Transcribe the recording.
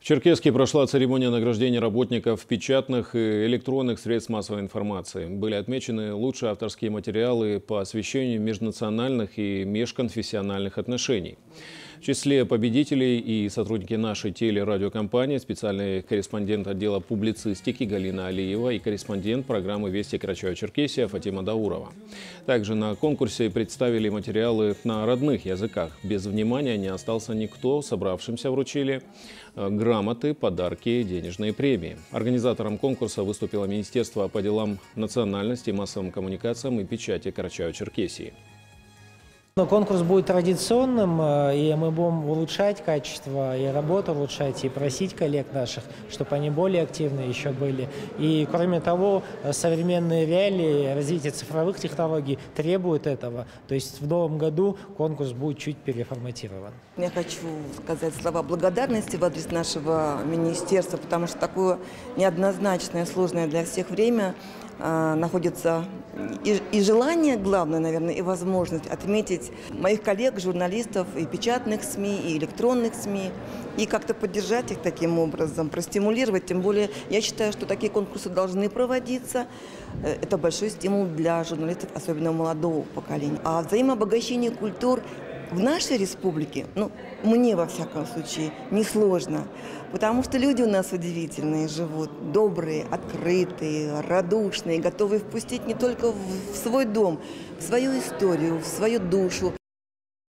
В Черкесске прошла церемония награждения работников печатных и электронных средств массовой информации. Были отмечены лучшие авторские материалы по освещению межнациональных и межконфессиональных отношений. В числе победителей и сотрудники нашей телерадиокомпании, специальный корреспондент отдела публицистики Галина Алиева и корреспондент программы «Вести Карачаево-Черкесия» Фатима Даурова. Также на конкурсе представили материалы на родных языках. Без внимания не остался никто, собравшимся вручили грамоты, подарки, денежные премии. Организатором конкурса выступило Министерство по делам национальности, массовым коммуникациям и печати Карачаево-Черкесии. Конкурс будет традиционным, и мы будем улучшать качество и работу улучшать, и просить коллег наших, чтобы они более активны еще были. И кроме того, современные реалии, развитие цифровых технологий требует этого. То есть в новом году конкурс будет чуть переформатирован. Я хочу сказать слова благодарности в адрес нашего министерства, потому что такое неоднозначное, сложное для всех время находится и желание, главное, наверное, и возможность отметить моих коллег, журналистов и печатных СМИ, и электронных СМИ, и как-то поддержать их таким образом, простимулировать. Тем более, я считаю, что такие конкурсы должны проводиться. Это большой стимул для журналистов, особенно молодого поколения. А взаимообогащение культур в нашей республике, ну, мне, во всяком случае, несложно, потому что люди у нас удивительные живут, добрые, открытые, радушные, готовые впустить не только в свой дом, в свою историю, в свою душу.